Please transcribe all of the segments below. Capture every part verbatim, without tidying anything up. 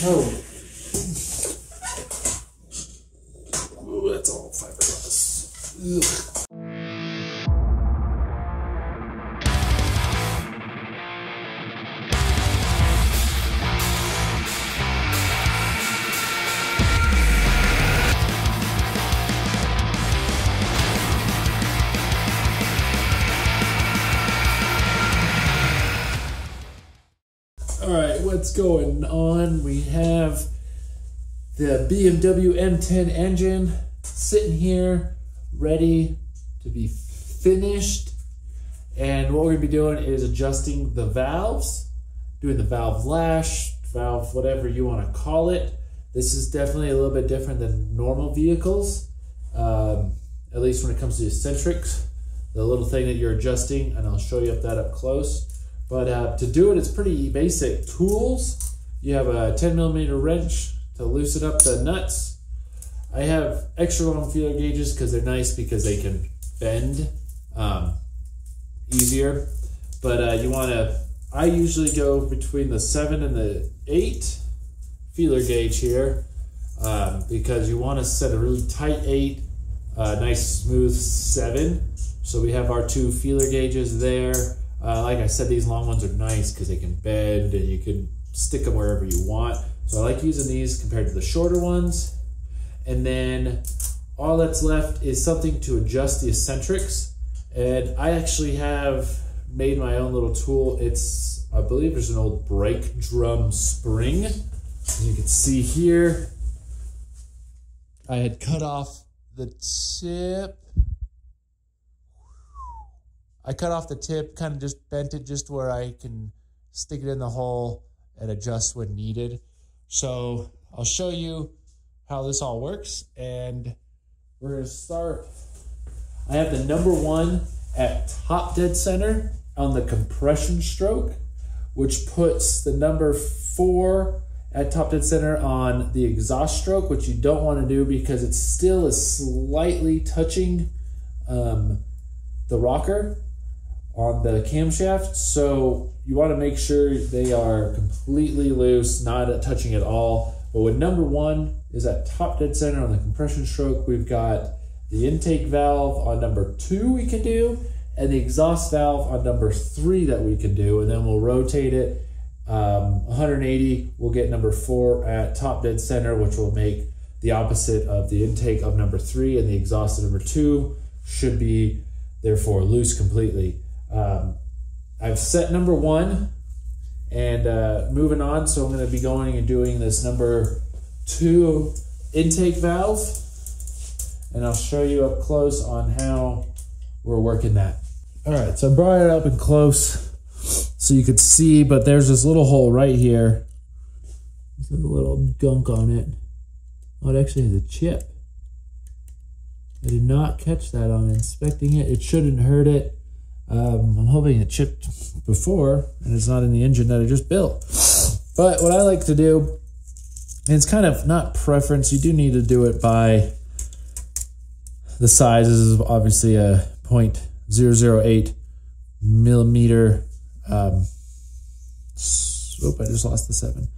Oh. Ooh, that's all fiberglass. Ugh. Alright, what's going on? We have the B M W M ten engine sitting here, ready to be finished. And what we're going to be doing is adjusting the valves, doing the valve lash, valve whatever you want to call it. This is definitely a little bit different than normal vehicles, um, at least when it comes to eccentrics. The little thing that you're adjusting, and I'll show you that up close. But uh, to do it, it's pretty basic tools. You have a ten millimeter wrench to loosen up the nuts. I have extra long feeler gauges because they're nice because they can bend um, easier. But uh, you want to, I usually go between the seven and the eight feeler gauge here um, because you want to set a really tight eight, uh, nice smooth seven. So we have our two feeler gauges there. Uh, like I said, these long ones are nice because they can bend and you can stick them wherever you want. So I like using these compared to the shorter ones. And then all that's left is something to adjust the eccentrics. And I actually have made my own little tool. It's, I believe there's an old brake drum spring. As you can see here, I had cut off the tip. I cut off the tip, kind of just bent it just where I can stick it in the hole and adjust when needed. So I'll show you how this all works, and we're gonna start. I have the number one at top dead center on the compression stroke, which puts the number four at top dead center on the exhaust stroke, which you don't wanna do because it still is slightly touching um, the rocker on the camshaft, so you want to make sure they are completely loose, not touching at all. But when number one is at top dead center on the compression stroke, we've got the intake valve on number two we can do, and the exhaust valve on number three that we can do, and then we'll rotate it um, one hundred eighty. We'll get number four at top dead center, which will make the opposite of the intake of number three, and the exhaust of number two should be therefore loose completely. Um, I've set number one and uh, moving on, so I'm going to be going and doing this number two intake valve, and I'll show you up close on how we're working that. All right, so I brought it up and close so you could see, but there's this little hole right here. There's a little gunk on it. Oh, it actually has a chip. I did not catch that on inspecting it. It shouldn't hurt it. Um, I'm hoping it chipped before and it's not in the engine that I just built. But what I like to do, and it's kind of not preference, you do need to do it by the size. This is obviously a zero point zero zero eight millimeter. Um, oop, I just lost the seven.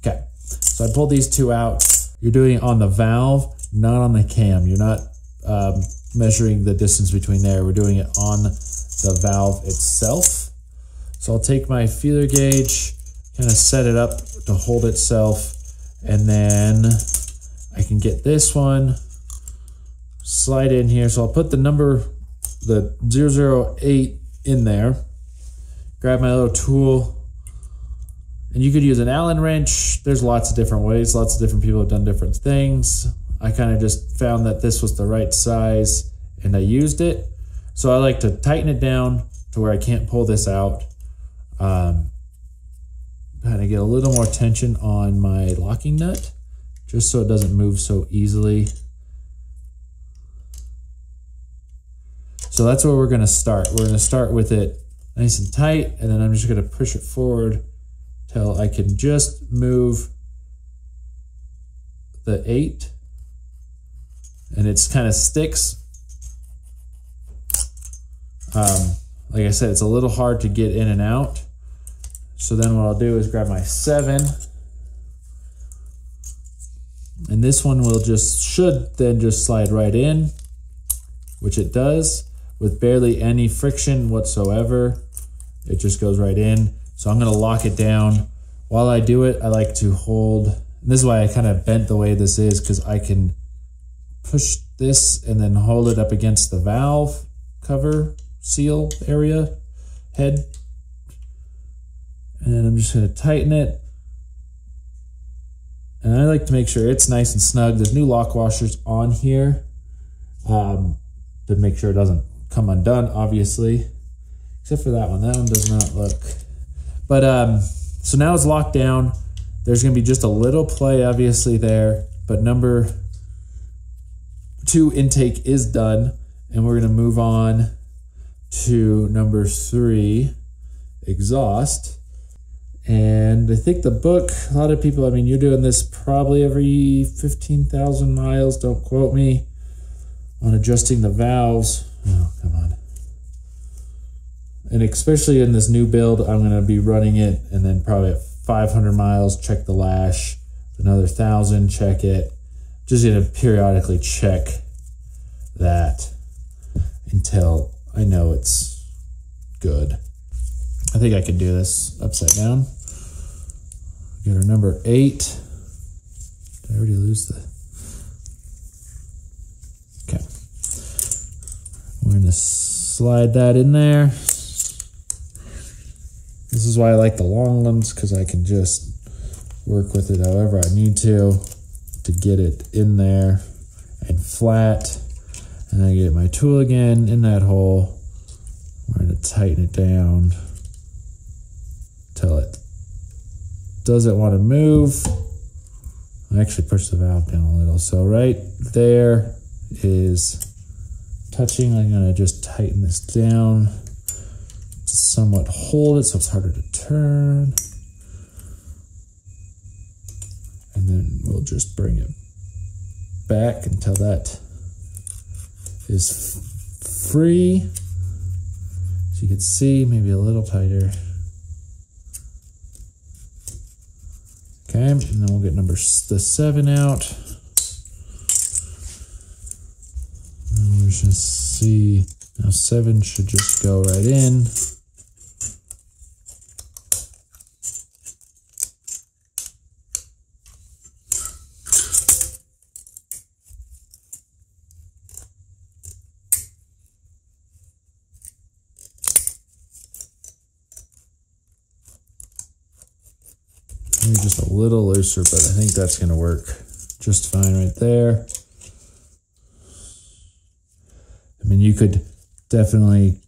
Okay, so I pulled these two out. You're doing it on the valve, not on the cam. You're not um, measuring the distance between there. We're doing it on the valve itself. So I'll take my feeler gauge, kind of set it up to hold itself, and then I can get this one, slide in here. So I'll put the number, the zero zero eight in there, grab my little tool, and you could use an Allen wrench. There's lots of different ways. Lots of different people have done different things. I kind of just found that this was the right size and I used it. So I like to tighten it down to where I can't pull this out. Um, kind of get a little more tension on my locking nut just so it doesn't move so easily. So that's where we're gonna start. We're gonna start with it nice and tight, and then I'm just gonna push it forward till I can just move the eight, and it's kind of sticks. Um, like I said, it's a little hard to get in and out. So then what I'll do is grab my seven, And this one will just, should then just slide right in, which it does with barely any friction whatsoever. It just goes right in. So I'm gonna lock it down. While I do it, I like to hold, and this is why I kind of bent the way this is, because I can push this and then hold it up against the valve cover seal area head. And I'm just gonna tighten it. And I like to make sure it's nice and snug. There's new lock washers on here um, to make sure it doesn't come undone, obviously. Except for that one. That one does not look. But um, so now it's locked down. There's going to be just a little play, obviously, there. But number two intake is done. And we're going to move on to number three, exhaust. And I think the book, a lot of people, I mean, you're doing this probably every fifteen thousand miles. Don't quote me on adjusting the valves. Oh, come on. And especially in this new build, I'm going to be running it and then probably at five hundred miles, check the lash, another thousand, check it. Just going to periodically check that until I know it's good. I think I could do this upside down. Get our number eight. Did I already lose the? Okay. We're gonna slide that in there. This is why I like the long limbs, because I can just work with it however I need to to get it in there and flat. And I get my tool again in that hole. We're gonna tighten it down. Till it doesn't want to move. I actually pushed the valve down a little. So right there is touching. I'm gonna just tighten this down to somewhat hold it so it's harder to turn. And then we'll just bring it back until that is free. As you can see, maybe a little tighter. Okay, and then we'll get number the seven out. And we're just gonna see, now seven should just go right in. Just a little looser, but I think that's going to work just fine right there. I mean, you could definitely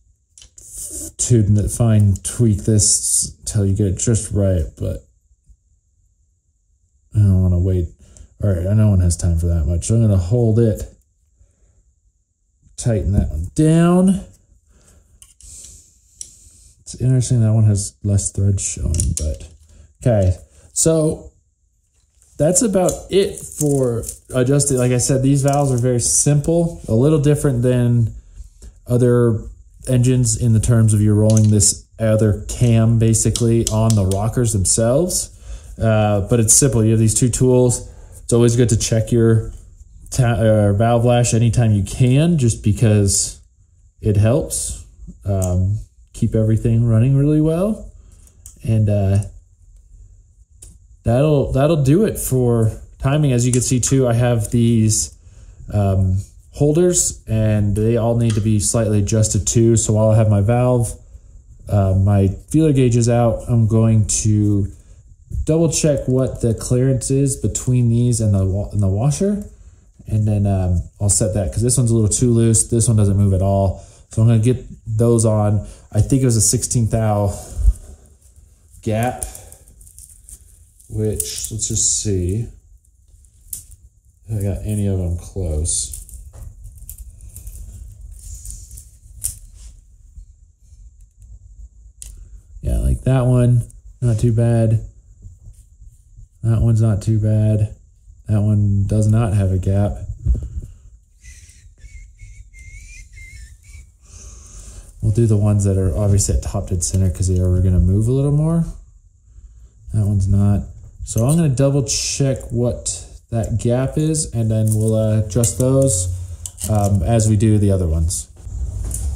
tune it fine, tweak this till you get it just right, but I don't want to wait. All right, no one has time for that much. So I'm going to hold it, tighten that one down. It's interesting that one has less thread showing, but okay. So that's about it for adjusting. Like I said, these valves are very simple, a little different than other engines in the terms of you're rolling this other cam basically on the rockers themselves. Uh, but it's simple. You have these two tools. It's always good to check your uh, valve lash anytime you can, just because it helps um, keep everything running really well. And, uh, That'll, that'll do it for timing. As you can see too, I have these um, holders and they all need to be slightly adjusted too. So while I have my valve, uh, my feeler gauge is out, I'm going to double check what the clearance is between these and the, and the washer. And then um, I'll set that, because this one's a little too loose. This one doesn't move at all. So I'm gonna get those on. I think it was a sixteen thou gap, which, let's just see if I got any of them close. Yeah, like that one, not too bad. That one's not too bad. That one does not have a gap. We'll do the ones that are obviously at top dead center because they are gonna move a little more. That one's not. So I'm going to double check what that gap is, and then we'll uh, adjust those um, as we do the other ones.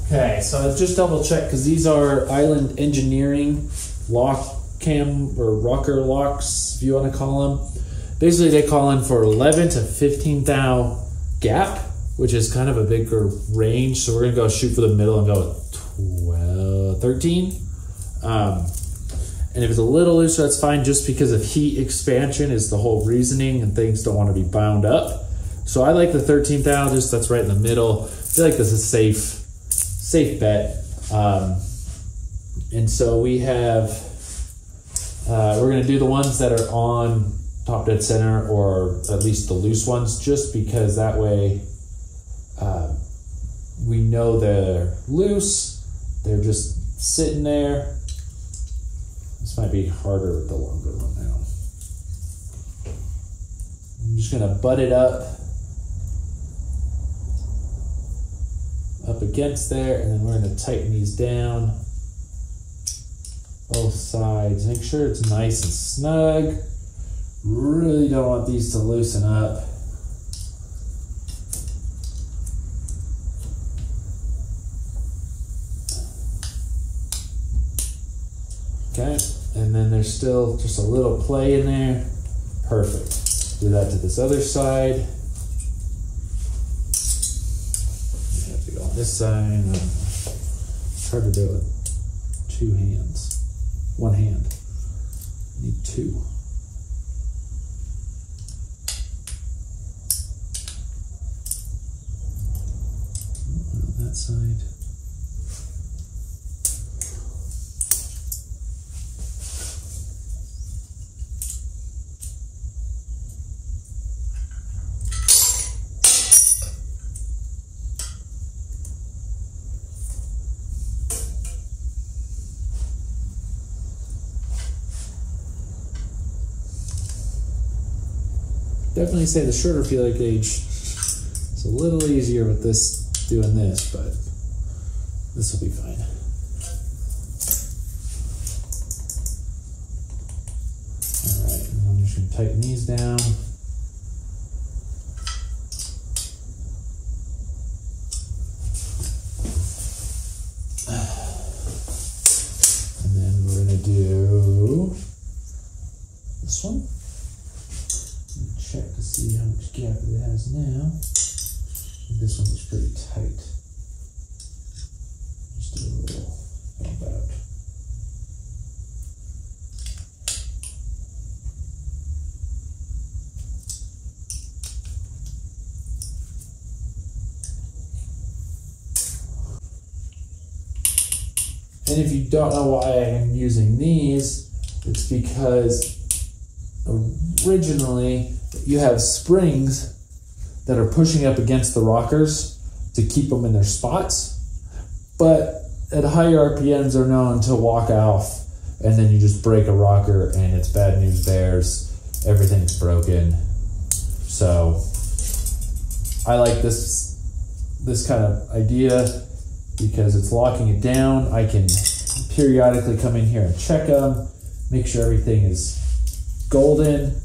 Okay, so let's just double check, because these are Island Engineering lock cam or rocker locks, if you want to call them. Basically, they call in for eleven to fifteen thou gap, which is kind of a bigger range. So we're gonna go shoot for the middle and go with twelve, thirteen. Um, and if it's a little looser, that's fine, just because of heat expansion is the whole reasoning, and things don't want to be bound up. So I like the thirteen thou, just that's right in the middle. I feel like this is safe, safe bet. Um, and so we have, uh, we're gonna do the ones that are on top dead center, or at least the loose ones, just because that way uh, we know they're loose, they're just sitting there. This might be harder with the longer one now. I'm just gonna butt it up up against there, and then we're gonna tighten these down both sides. Make sure it's nice and snug. Really don't want these to loosen up. Okay, and then there's still just a little play in there. Perfect. Do that to this other side. You have to go on this side. It's hard to do it with two hands. One hand. I need two. That side. Definitely say the shorter feeler gauge is a little easier with this, doing this, but this will be fine. All right, and I'm just gonna tighten these down. And then we're gonna do this one. Check to see how much gap it has now. This one is pretty tight. Just do a little, how about? And if you don't know why I'm using these, it's because originally you have springs that are pushing up against the rockers to keep them in their spots, but at higher R P Ms are known to walk off, and then you just break a rocker and it's bad news bears, everything's broken. So I like this this kind of idea because it's locking it down. I can periodically come in here and check them, make sure everything is golden.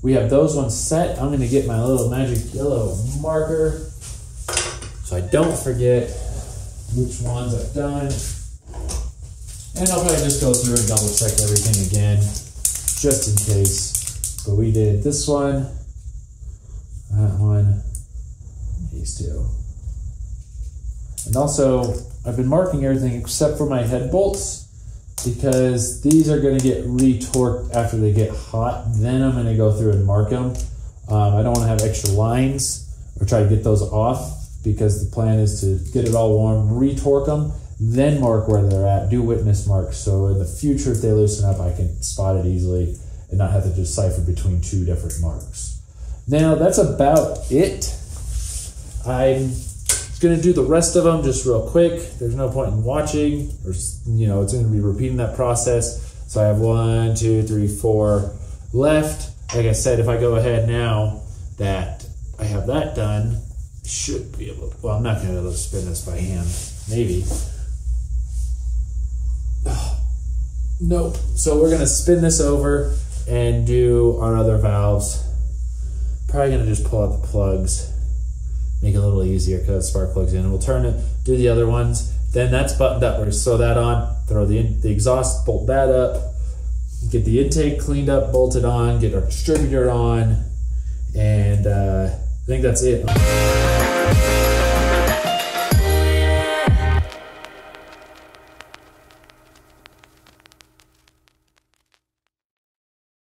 We have those ones set. I'm gonna get my little magic yellow marker so I don't forget which ones I've done. And I'll probably just go through and double check everything again, just in case. But we did this one, that one, these two. And also, I've been marking everything except for my head bolts, because these are gonna get retorqued after they get hot. Then I'm gonna go through and mark them. Um, I don't wanna have extra lines or try to get those off, because the plan is to get it all warm, retorque them, then mark where they're at, do witness marks. So in the future, if they loosen up, I can spot it easily and not have to decipher between two different marks. Now that's about it. I'm gonna do the rest of them just real quick. There's no point in watching, or you know, it's gonna be repeating that process. So I have one, two, three, four left. Like I said, if I go ahead now that I have that done, should be able to, well, I'm not gonna be able to spin this by hand, maybe. Nope, so we're gonna spin this over and do our other valves Probably gonna just pull out the plugs, make it a little easier because that spark plug's in, and we'll turn it, do the other ones. Then that's buttoned up, we're gonna sew that on, throw the, in, the exhaust, bolt that up, get the intake cleaned up, bolted on, get our distributor on, and uh, I think that's it.